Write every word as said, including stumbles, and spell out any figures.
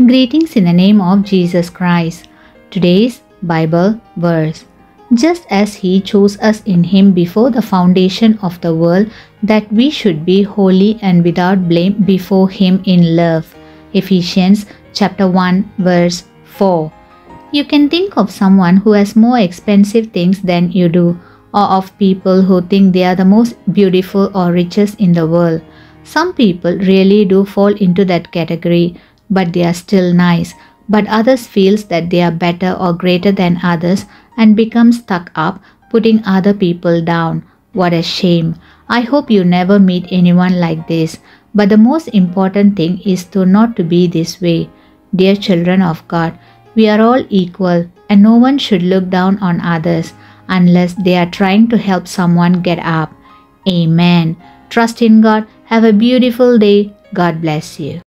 Greetings in the name of Jesus Christ. Today's Bible verse. Just as He chose us in Him before the foundation of the world, that we should be holy and without blame before Him in love. Ephesians chapter one verse four. You can think of someone who has more expensive things than you do, or of people who think they are the most beautiful or richest in the world. Some people really do fall into that category, but they are still nice. But others feel that they are better or greater than others and become stuck up, putting other people down. What a shame. I hope you never meet anyone like this. But the most important thing is to not to be this way. Dear children of God, we are all equal and no one should look down on others unless they are trying to help someone get up. Amen. Trust in God. Have a beautiful day. God bless you.